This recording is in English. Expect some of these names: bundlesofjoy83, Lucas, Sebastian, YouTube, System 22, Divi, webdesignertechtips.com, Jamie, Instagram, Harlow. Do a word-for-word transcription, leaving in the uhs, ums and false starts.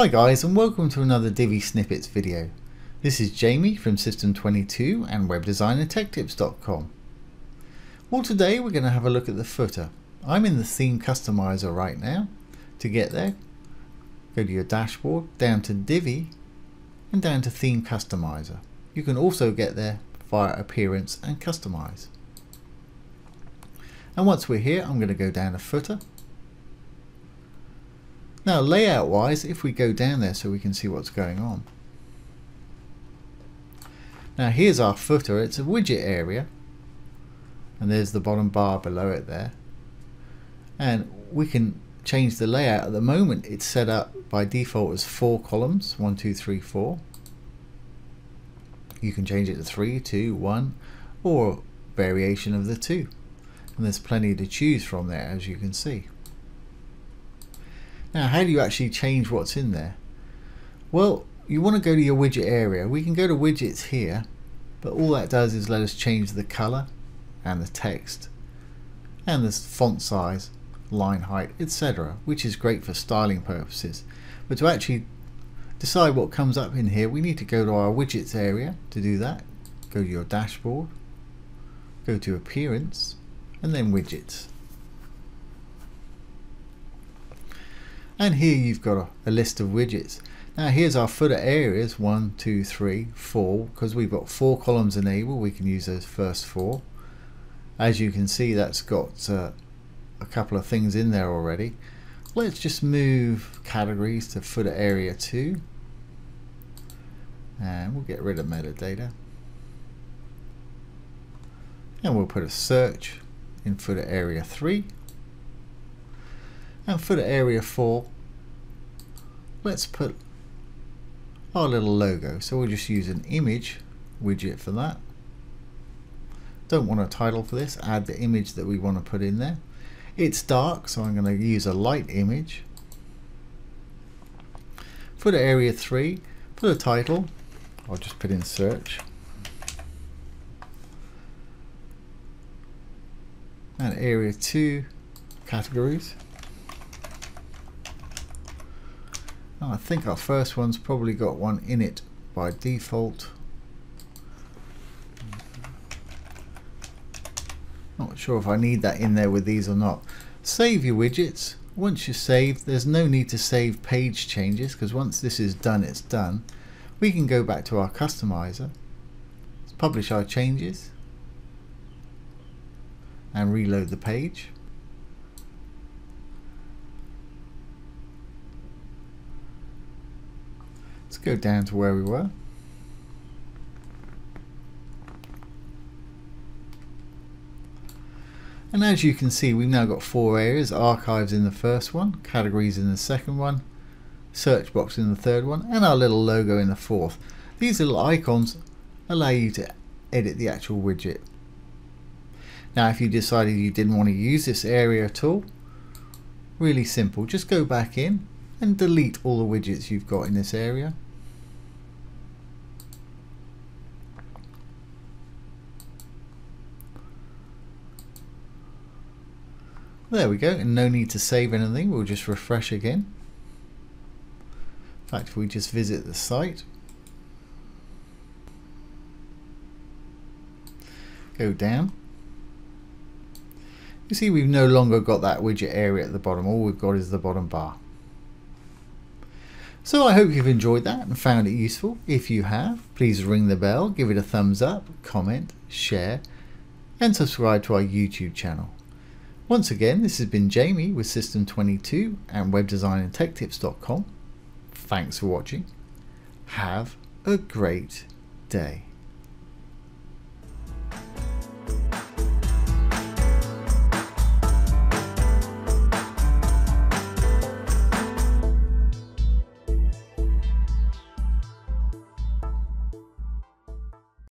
Hi guys, and welcome to another Divi Snippets video. This is Jamie from System twenty-two and web designer tech tips dot com. Well, today we're going to have a look at the footer. I'm in the theme customizer right now. To get there, go to your dashboard, down to Divi, and down to theme customizer. You can also get there via appearance and customize. And once we're here, I'm going to go down to footer. Now layout wise, if we go down there so we can see what's going on. Now here's our footer, it's a widget area, and there's the bottom bar below it there. And we can change the layout. At the moment it's set up by default as four columns, one, two, three, four. You can change it to three, two, one, or a variation of the two. And there's plenty to choose from there, as you can see. Now, how do you actually change what's in there? Well, you want to go to your widget area. We can go to widgets here, but all that does is let us change the color and the text and the font size, line height, et cetera, which is great for styling purposes. But to actually decide what comes up in here, we need to go to our widgets area. To do that, go to your dashboard, go to appearance, and then widgets. And here you've got a, a list of widgets. Now here's our footer areas, one, two, three, four, because we've got four columns enabled, we can use those first four. As you can see, that's got uh, a couple of things in there already. Let's just move categories to footer area two, and we'll get rid of metadata, and we'll put a search in footer area three. And for the area four, let's put our little logo. So we'll just use an image widget for that. Don't want a title for this. Add the image that we want to put in there. It's dark, so I'm going to use a light image. For the area three, put a title. I'll just put in search. And area two, categories. I think our first one's probably got one in it by default. Not sure if I need that in there with these or not. Save your widgets. Once you save, there's no need to save page changes, because once this is done, it's done. We can go back to our customizer, let's publish our changes, and reload the page. Go down to where we were, and as you can see, we've now got four areas: archives in the first one, categories in the second one, search box in the third one, and our little logo in the fourth. These little icons allow you to edit the actual widget. Now if you decided you didn't want to use this area at all, really simple, just go back in and delete all the widgets you've got in this area. There we go, and no need to save anything, we'll just refresh again. In fact, if we just visit the site, go down, you see we've no longer got that widget area at the bottom, all we've got is the bottom bar. So I hope you've enjoyed that and found it useful. If you have, please ring the bell, give it a thumbs up, comment, share, and subscribe to our YouTube channel. Once again, this has been Jamie with System twenty-two and web design and tech tips dot com. Thanks for watching. Have a great day.